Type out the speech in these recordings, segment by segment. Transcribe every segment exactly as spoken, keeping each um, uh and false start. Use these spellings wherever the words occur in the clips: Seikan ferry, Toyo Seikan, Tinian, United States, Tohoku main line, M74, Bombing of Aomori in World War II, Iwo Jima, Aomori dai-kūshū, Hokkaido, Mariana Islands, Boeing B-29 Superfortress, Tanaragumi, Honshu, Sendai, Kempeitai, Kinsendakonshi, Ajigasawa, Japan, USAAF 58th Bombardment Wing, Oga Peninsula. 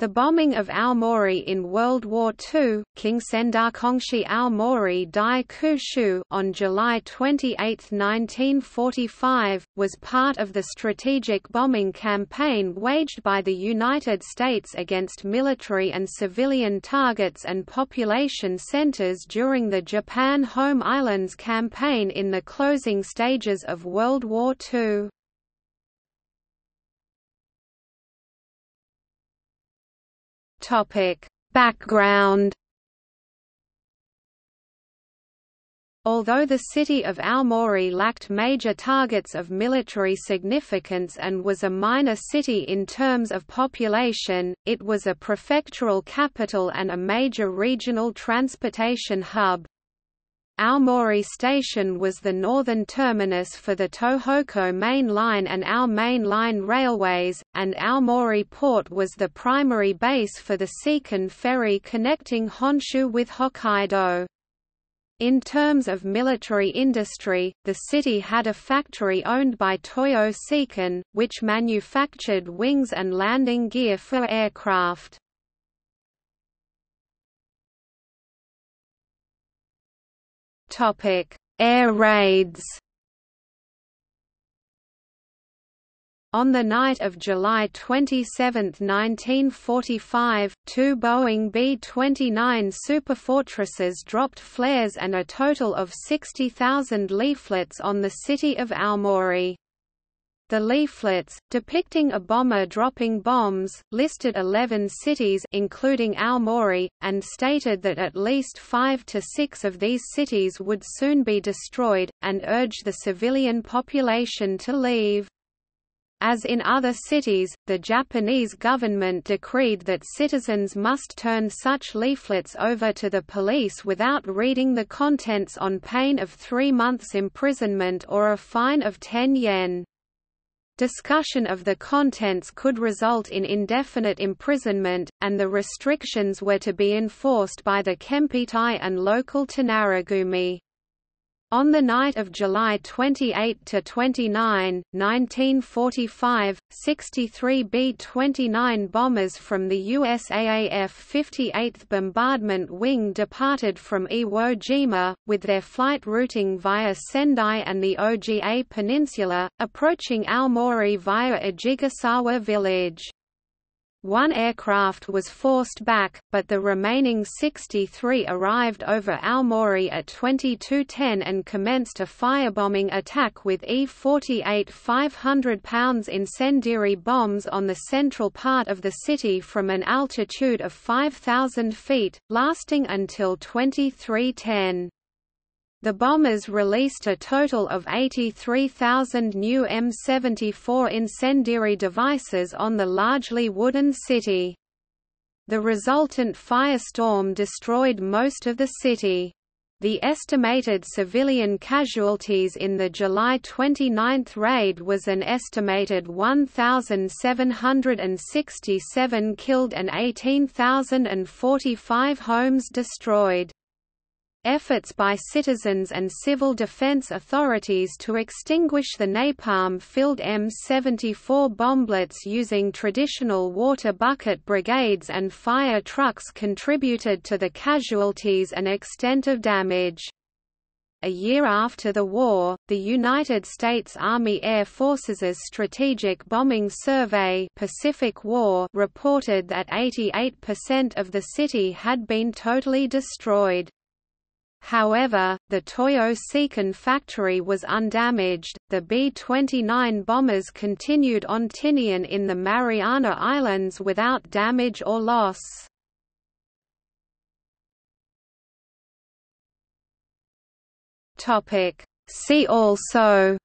The bombing of Aomori in World War Two, Kinsendakonshi Aomori dai-kūshū, on July twenty-eighth nineteen forty-five, was part of the strategic bombing campaign waged by the United States against military and civilian targets and population centers during the Japan Home Islands campaign in the closing stages of World War Two. Topic. Background. Although the city of Aomori lacked major targets of military significance and was a minor city in terms of population, it was a prefectural capital and a major regional transportation hub. Aomori Station was the northern terminus for the Tohoku Main Line and Ao Main Line railways, and Aomori Port was the primary base for the Seikan ferry connecting Honshu with Hokkaido. In terms of military industry, the city had a factory owned by Toyo Seikan, which manufactured wings and landing gear for aircraft. Topic: Air raids. On the night of July twenty-seventh nineteen forty-five, two Boeing B twenty-nine Superfortresses dropped flares and a total of sixty thousand leaflets on the city of Aomori. The leaflets, depicting a bomber dropping bombs, listed eleven cities including Aomori, and stated that at least five to six of these cities would soon be destroyed, and urged the civilian population to leave. As in other cities, the Japanese government decreed that citizens must turn such leaflets over to the police without reading the contents on pain of three months' imprisonment or a fine of ten yen. Discussion of the contents could result in indefinite imprisonment, and the restrictions were to be enforced by the Kempeitai and local Tanaragumi. On the night of July twenty-eighth to twenty-ninth nineteen forty-five, sixty-three B twenty-nine bombers from the U S A A F fifty-eighth Bombardment Wing departed from Iwo Jima, with their flight routing via Sendai and the Oga Peninsula, approaching Aomori via Ajigasawa village. One aircraft was forced back, but the remaining sixty-three arrived over Aomori at twenty-two ten and commenced a firebombing attack with E forty-eight five hundred pound incendiary bombs on the central part of the city from an altitude of five thousand feet, lasting until twenty-three ten. The bombers released a total of eighty-three thousand new M seventy-four incendiary devices on the largely wooden city. The resultant firestorm destroyed most of the city. The estimated civilian casualties in the July twenty-ninth raid was an estimated one thousand seven hundred sixty-seven killed and eighteen thousand forty-five homes destroyed. Efforts by citizens and civil defense authorities to extinguish the napalm-filled M seventy-four bomblets using traditional water bucket brigades and fire trucks contributed to the casualties and extent of damage. A year after the war, the United States Army Air Forces's Strategic Bombing Survey Pacific War reported that eighty-eight percent of the city had been totally destroyed. However, the Toyo Seikan factory was undamaged. The B twenty-nine bombers continued on Tinian in the Mariana Islands without damage or loss. Topic: See also.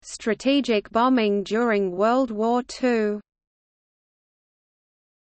Strategic bombing during World War Two.